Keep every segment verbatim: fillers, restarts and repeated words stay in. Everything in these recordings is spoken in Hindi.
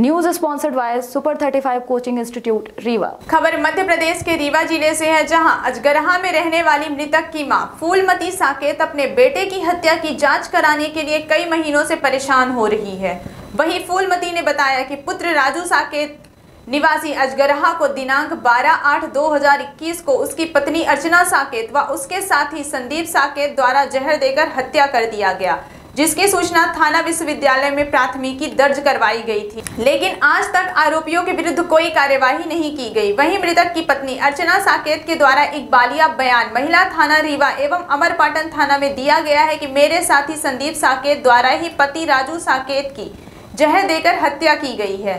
News sponsored by super thirty five coaching institute Rewa. खबर मध्य प्रदेश के रीवा जिले से है, जहां अजगरहा में रहने वाली मृतक की मां फूलमती साकेत अपने बेटे की हत्या की जांच कराने के लिए कई महीनों से परेशान हो रही है। वहीं फूलमती ने बताया कि पुत्र राजू साकेत निवासी अजगरहा को दिनांक बारह आठ दो हज़ार इक्कीस को उसकी पत्नी अर्चना साकेत व उसके साथी संदीप साकेत द्वारा जहर देकर हत्या कर दिया गया, जिसकी सूचना थाना विश्वविद्यालय में प्राथमिकी दर्ज करवाई गई थी, लेकिन आज तक आरोपियों के विरुद्ध कोई कार्यवाही नहीं की गई। वहीं मृतक की पत्नी अर्चना साकेत के द्वारा इकबालिया बयान महिला थाना रीवा एवं अमरपाटन थाना में दिया गया है कि मेरे साथी संदीप साकेत द्वारा ही पति राजू साकेत की जहर देकर हत्या की गई है।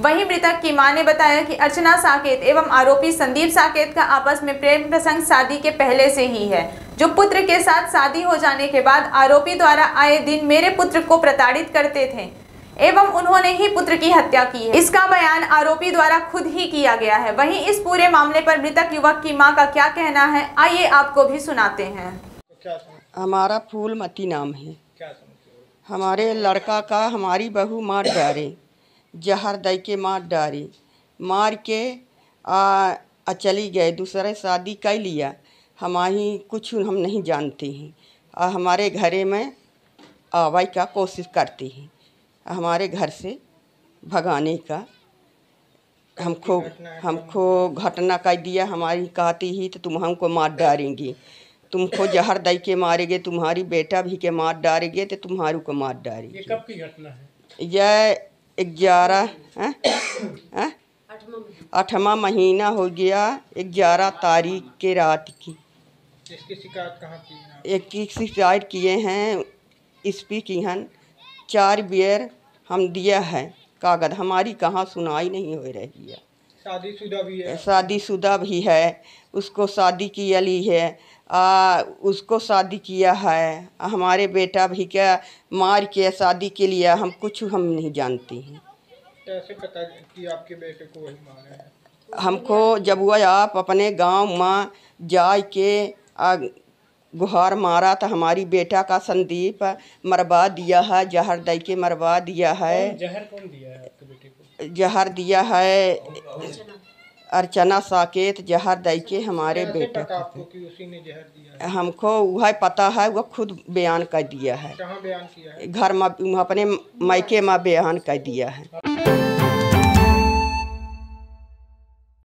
वहीं मृतक की मां ने बताया कि अर्चना साकेत एवं आरोपी संदीप साकेत का आपस में प्रेम प्रसंग शादी के पहले से ही है, जो पुत्र के साथ शादी हो जाने के बाद आरोपी द्वारा आए दिन मेरे पुत्र को प्रताड़ित करते थे एवं उन्होंने ही पुत्र की हत्या की है। इसका बयान आरोपी द्वारा खुद ही किया गया है। वहीं इस पूरे मामले पर मृतक युवक की मां का क्या कहना है, आइए आपको भी सुनाते हैं। हमारा फूलमती नाम है, हमारे लड़का का हमारी बहू मार डाले, जहर दे के मार डाली, मार के आ, आ चली गए, दूसरे शादी कर लिया। हमारी कुछ हम नहीं जानते हैं और हमारे घरे में आवाई का कोशिश करते हैं, हमारे घर से भगाने का हमको हमको घटना कर दिया। हमारी कहती ही तो तुम हमको मार डालेंगे, तुमको जहर दे के मारेंगे, तुम्हारी बेटा भी के मार डालेंगे तो तुम्हारू को मार डालेंगे। ये कब की घटना है? यह ग्यारह आठवां महीना हो गया, ग्यारह तारीख के रात की। इसकी शिकायत कहाँ की? एक की शिकायत किए हैं इस पी की हन चार बेर हम दिया है कागज, हमारी कहाँ सुनाई नहीं हो रही है। शादीशुदा भी है, शादीशुदा भी है, उसको शादी किया ली है, आ, उसको शादी किया है। हमारे बेटा भी क्या मार के शादी के लिए हम कुछ हम नहीं जानते हैं। कैसे पता कि आपके बेटे को वही मारा है? हमको जब वह आप अपने गांव में जा के गुहार मारा तो हमारी बेटा का संदीप मरवा दिया है, जहर दे के मरवा दिया है। जहर कौन दिया है आपके बेटे को? जहर दिया है अर्चना साकेत, जहर दे के हमारे बेटे को। उसी ने जहर दिया है? हमको वह पता है, वह खुद बयान कर दिया है। कहाँ बयान किया है? घर में, अपने मायके में बयान कर दिया है।